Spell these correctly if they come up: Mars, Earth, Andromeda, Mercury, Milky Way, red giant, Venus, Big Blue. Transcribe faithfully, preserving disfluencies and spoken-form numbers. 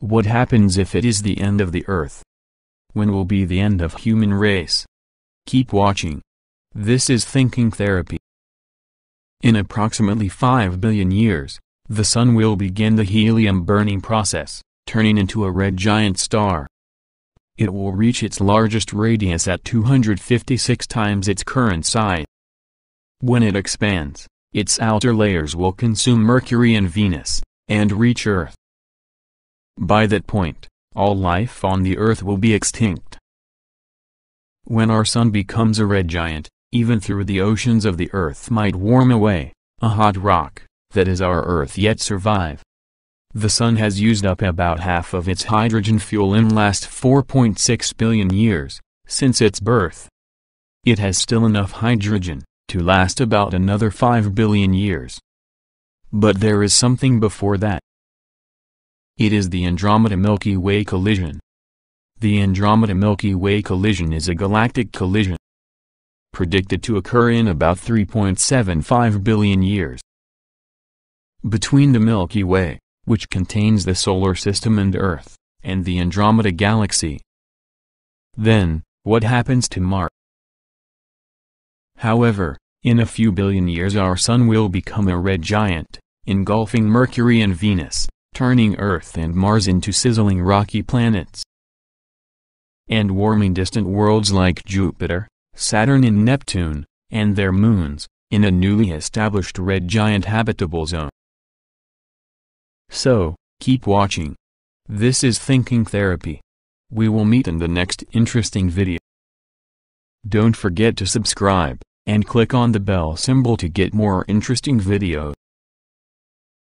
What happens if it is the end of the Earth? When will be the end of human race? Keep watching. This is Thinking Therapy. In approximately five billion years, the Sun will begin the helium burning process, turning into a red giant star. It will reach its largest radius at two hundred fifty-six times its current size. When it expands, its outer layers will consume Mercury and Venus, and reach Earth. By that point, all life on the Earth will be extinct. When our Sun becomes a red giant, even through the oceans of the Earth might warm away, a hot rock, that is our Earth, yet survive. The Sun has used up about half of its hydrogen fuel in the last four point six billion years, since its birth. It has still enough hydrogen to last about another five billion years. But there is something before that. It is the Andromeda Milky Way collision. The Andromeda Milky Way collision is a galactic collision predicted to occur in about three point seven five billion years. Between the Milky Way, which contains the solar system and Earth, and the Andromeda galaxy. Then, what happens to Mars? However, in a few billion years our Sun will become a red giant, engulfing Mercury and Venus, turning Earth and Mars into sizzling rocky planets, and warming distant worlds like Jupiter, Saturn and Neptune, and their moons, in a newly established red giant habitable zone. So, keep watching. This is Thinking Therapy. We will meet in the next interesting video. Don't forget to subscribe, and click on the bell symbol to get more interesting videos.